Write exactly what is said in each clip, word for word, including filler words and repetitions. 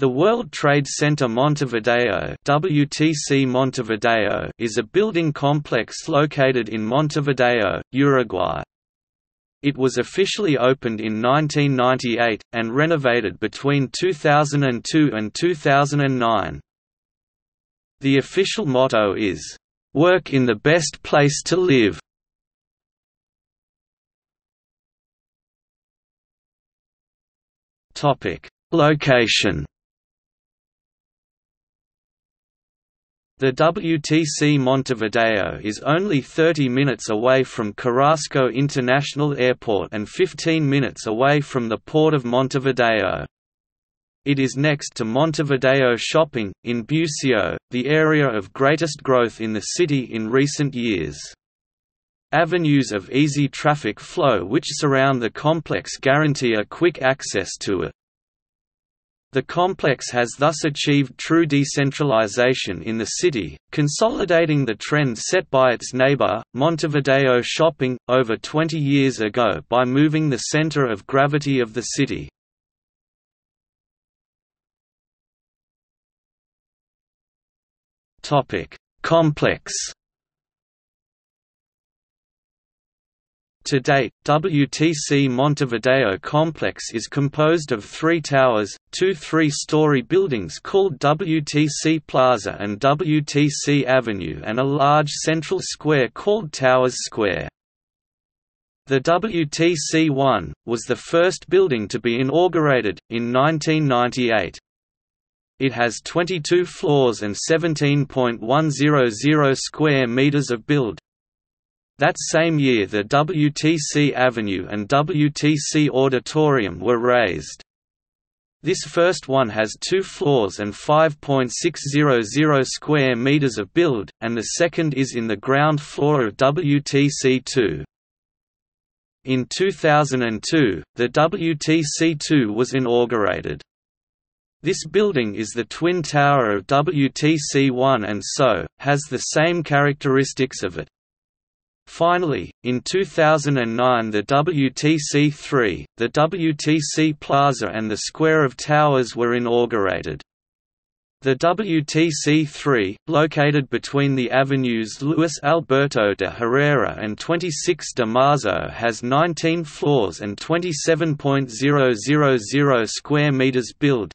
The World Trade Center Montevideo (W T C Montevideo) is a building complex located in Montevideo, Uruguay. It was officially opened in nineteen ninety-eight, and renovated between two thousand two and two thousand nine. The official motto is, "Work in the best place to live." Location. The W T C Montevideo is only thirty minutes away from Carrasco International Airport and fifteen minutes away from the port of Montevideo. It is next to Montevideo Shopping, in Buceo, the area of greatest growth in the city in recent years. Avenues of easy traffic flow which surround the complex guarantee a quick access to it. The complex has thus achieved true decentralization in the city, consolidating the trend set by its neighbor, Montevideo Shopping, over twenty years ago by moving the center of gravity of the city. Complex. To date, W T C Montevideo complex is composed of three towers, two three-story buildings called W T C Plaza and W T C Avenue, and a large central square called Towers Square. The W T C one was the first building to be inaugurated, in nineteen ninety-eight. It has twenty-two floors and seventeen thousand one hundred square meters of build. That same year the W T C Avenue and W T C Auditorium were raised. This first one has two floors and five thousand six hundred square meters of build, and the second is in the ground floor of W T C two. In two thousand two, the W T C two was inaugurated. This building is the twin tower of W T C one and so, has the same characteristics of it. Finally, in two thousand nine the W T C three, the W T C Plaza and the Square of Towers were inaugurated. The W T C three, located between the avenues Luis Alberto de Herrera and twenty-six de Mazo, has nineteen floors and twenty-seven thousand square meters build.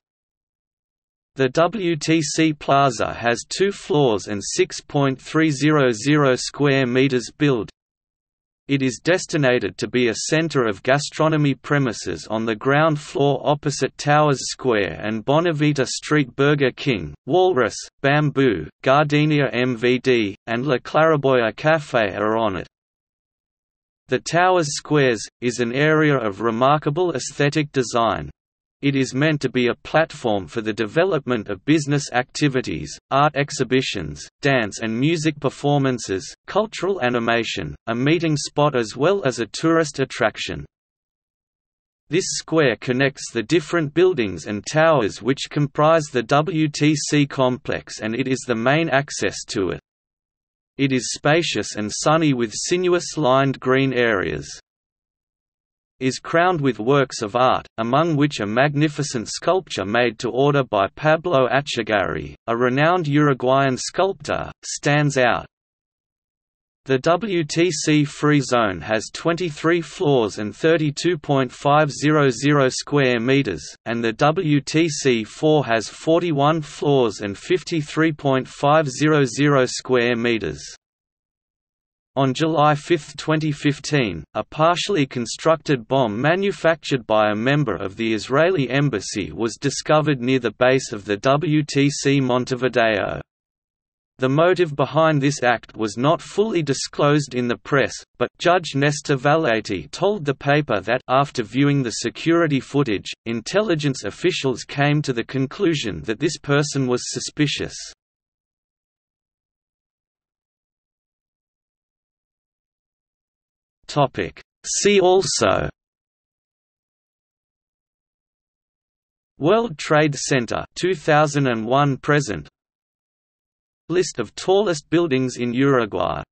The W T C Plaza has two floors and six thousand three hundred square meters build. It is destined to be a center of gastronomy premises on the ground floor opposite Towers Square and Bonavita Street Burger King, Walrus, Bamboo, Gardenia M V D, and La Claraboya Café are on it. The Towers Squares is an area of remarkable aesthetic design. It is meant to be a platform for the development of business activities, art exhibitions, dance and music performances, cultural animation, a meeting spot as well as a tourist attraction. This square connects the different buildings and towers which comprise the W T C complex, and it is the main access to it. It is spacious and sunny with sinuous lined green areas. Is crowned with works of art, among which a magnificent sculpture made to order by Pablo Achigari, a renowned Uruguayan sculptor, stands out. The W T C Free Zone has twenty-three floors and thirty-two thousand five hundred square meters, and the W T C four has forty-one floors and fifty-three thousand five hundred square meters. On July fifth twenty fifteen, a partially constructed bomb manufactured by a member of the Israeli embassy was discovered near the base of the W T C Montevideo. The motive behind this act was not fully disclosed in the press, but Judge Néstor Valletti told the paper that, after viewing the security footage, intelligence officials came to the conclusion that this person was suspicious. See also: World Trade Center two thousand one present, List of tallest buildings in Uruguay.